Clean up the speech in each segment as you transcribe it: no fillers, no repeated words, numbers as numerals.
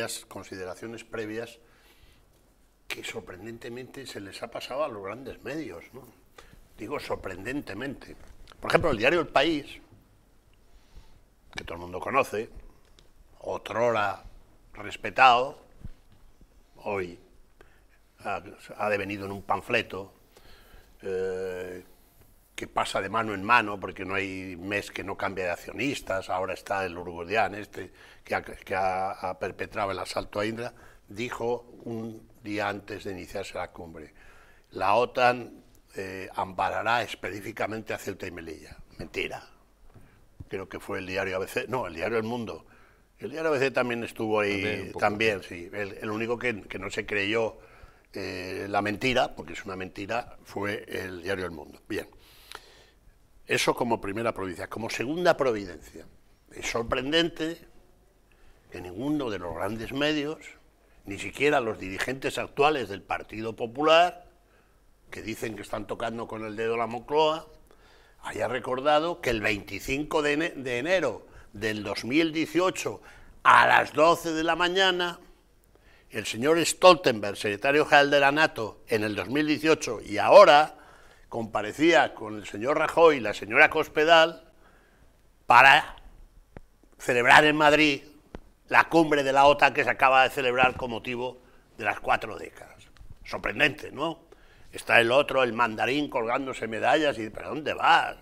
Las consideraciones previas que sorprendentemente se les ha pasado a los grandes medios, ¿no? Digo sorprendentemente. Por ejemplo, el diario El País, que todo el mundo conoce, otrora respetado, hoy ha devenido en un panfleto que pasa de mano en mano, porque no hay mes que no cambie de accionistas. Ahora está el uruguayán este que ha perpetrado el asalto a Indra, dijo un día antes de iniciarse la cumbre: la OTAN amparará específicamente a Ceuta y Melilla. Mentira. Creo que fue el diario ABC, no, el diario El Mundo. El diario ABC también estuvo ahí, también sí. El único que no se creyó la mentira, porque es una mentira, fue el diario El Mundo. Bien. Eso como primera providencia. Como segunda providencia, es sorprendente que ninguno de los grandes medios, ni siquiera los dirigentes actuales del Partido Popular, que dicen que están tocando con el dedo la Moncloa, haya recordado que el 25 de enero del 2018, a las 12 de la mañana, el señor Stoltenberg, secretario general de la NATO, en el 2018 y ahora, comparecía con el señor Rajoy y la señora Cospedal para celebrar en Madrid la cumbre de la OTAN que se acaba de celebrar con motivo de las 4 décadas. Sorprendente, ¿no? Está el otro, el mandarín, colgándose medallas y ¿pero dónde vas?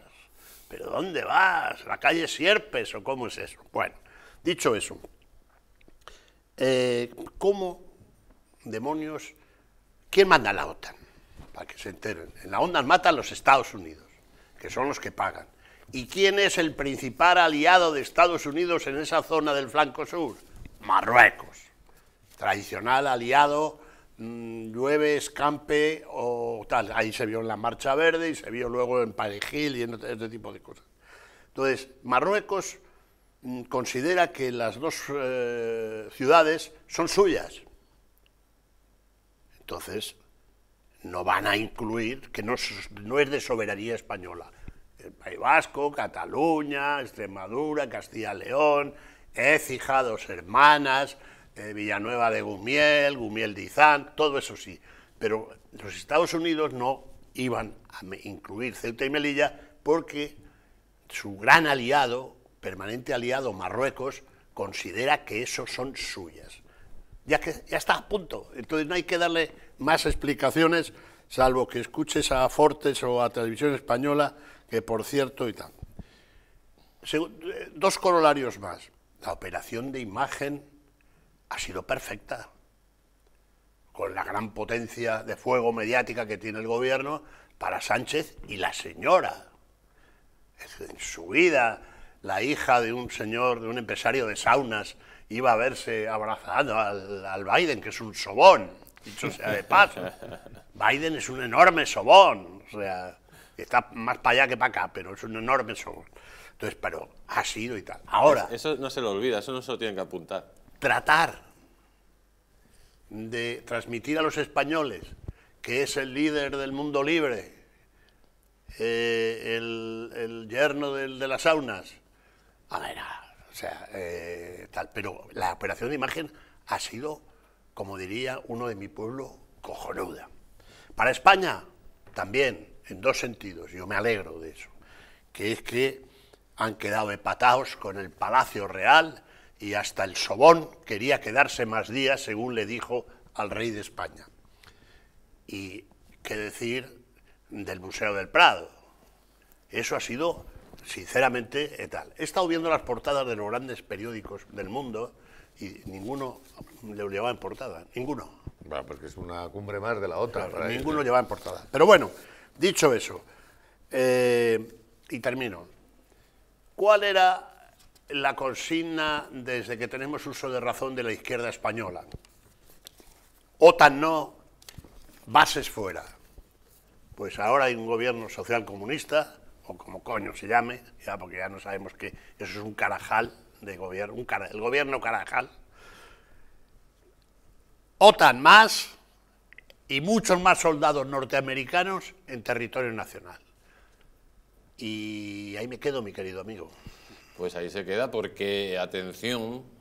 ¿Pero dónde vas? ¿La calle Sierpes o cómo es eso? Bueno, dicho eso, ¿cómo demonios? ¿Quién manda a la OTAN? Para que se enteren. En la OTAN matan los Estados Unidos, que son los que pagan. ¿Y quién es el principal aliado de Estados Unidos en esa zona del flanco sur? Marruecos. Tradicional aliado, llueve, escampe o tal. Ahí se vio en la Marcha Verde y se vio luego en Parejil y en este tipo de cosas. Entonces, Marruecos considera que las dos ciudades son suyas. Entonces, no van a incluir, que no es de soberanía española, el País Vasco, Cataluña, Extremadura, Castilla y León, Écija, Dos Hermanas, Villanueva de Gumiel, Gumiel de Izán, todo eso sí. Pero los Estados Unidos no iban a incluir Ceuta y Melilla porque su gran aliado, permanente aliado Marruecos, considera que esos son suyas. Ya está, a punto. Entonces no hay que darle más explicaciones, salvo que escuches a Fortes o a Televisión Española, que por cierto y tal. Dos corolarios más. La operación de imagen ha sido perfecta. Con la gran potencia de fuego mediática que tiene el gobierno para Sánchez y la señora. En su vida, la hija de un señor, de un empresario de saunas, iba a verse abrazando al Biden, que es un sobón, dicho sea de paso. Biden es un enorme sobón, o sea, está más para allá que para acá, pero es un enorme sobón. Entonces, pero ha sido y tal. Ahora... Eso no se lo olvida, eso no se lo tienen que apuntar. Tratar de transmitir a los españoles que es el líder del mundo libre, el yerno de las saunas, a ver... O sea, tal, pero la operación de imagen ha sido, como diría uno de mi pueblo, cojonuda. Para España, también, en dos sentidos, yo me alegro de eso, que es que han quedado empatados con el Palacio Real y hasta el sobón quería quedarse más días, según le dijo al rey de España. Y qué decir del Museo del Prado. Eso ha sido... Sinceramente, tal. He estado viendo las portadas de los grandes periódicos del mundo y ninguno le llevaba en portada, ninguno. Bueno, porque es una cumbre más de la otra. Claro, ninguno llevaba en portada. Pero bueno, dicho eso, y termino. ¿Cuál era la consigna desde que tenemos uso de razón de la izquierda española? OTAN no, bases fuera. Pues ahora hay un gobierno socialcomunista, o como coño se llame, ya porque ya no sabemos qué, eso es un carajal de gobierno, el gobierno carajal. OTAN más y muchos más soldados norteamericanos en territorio nacional. Y ahí me quedo, mi querido amigo. Pues ahí se queda porque, atención,